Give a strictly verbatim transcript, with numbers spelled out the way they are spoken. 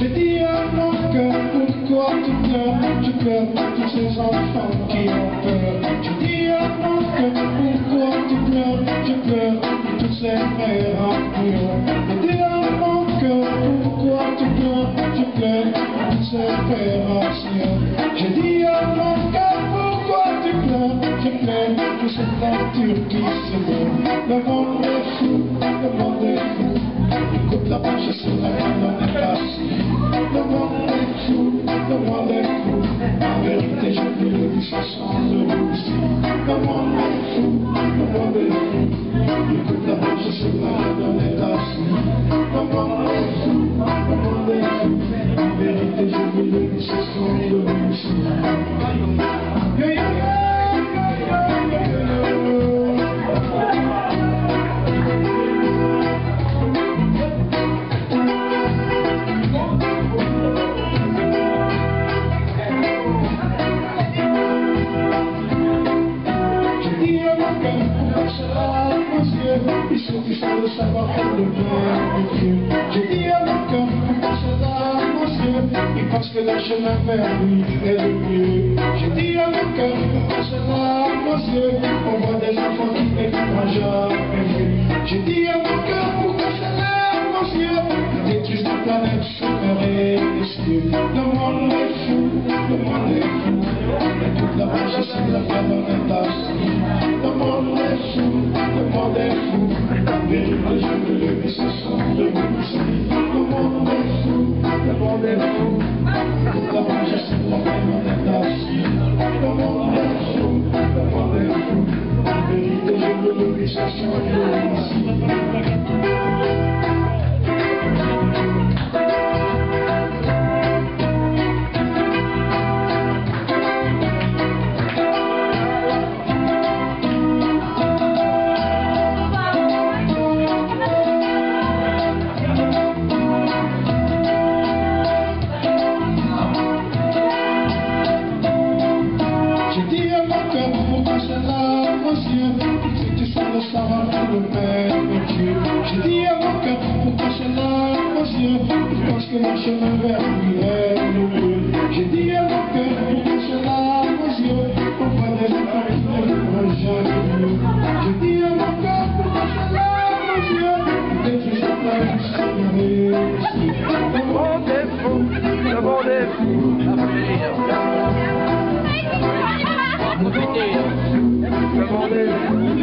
J'ai dit à mon cœur, pourquoi tu pleures, tu pleures pour tous ces enfants qui ont peur. J'ai dit à mon cœur, pourquoi tu pleures, tu pleures pour tous ces frères en pleurs. J'ai dit à mon cœur, pourquoi tu pleures, tu pleures pour tous ces frères en pleurs. J'ai dit à mon cœur, pourquoi tu pleures, tu pleures pour cette nature qui se meurt. Le monde est fou, le monde est fou, il coupe la manche sur la main. Le monde est fou, le monde est fou, en vérité je ne le dis sans le rouge. Le monde est fou, le monde est fou, il coupe la manche sur la main dans les tasses. Le monde est fou, le monde est fou, en vérité je ne le dis sans le rouge. Yeah, yeah, yeah. Ils sont tous pour le savoir et le bien de Dieu. J'ai dit à mon cœur, pourquoi cela, monsieur, il pense que le chemin vers lui est le mieux. J'ai dit à mon cœur, pourquoi cela, monsieur, on voit des enfants qui n'écoutent jamais vu. J'ai dit à mon cœur, pourquoi cela, monsieur, il détruit la planète sous mer et les cieux. Le monde est fou, le monde est fou, et toute la marche sur la fin dans les tasses. Le monde est fou, le monde est fou, les jeunes de l'œil se sont debout. Le monde est fou, le monde est fou, toute la manche se travaille dans les tasses. Le monde est fou, le monde est fou, mérite les jeunes de l'œil se sont j'ai dit à mon cœur, pourquoi cela, mon Dieu, pourquoi des enfants qui ne l'ouvrent jamais mieux. J'ai dit à mon cœur, pourquoi cela, mon Dieu, dès que je t'aime, je t'aimerai. Le monde est fou, le monde est fou, le monde est fou, le monde est fou.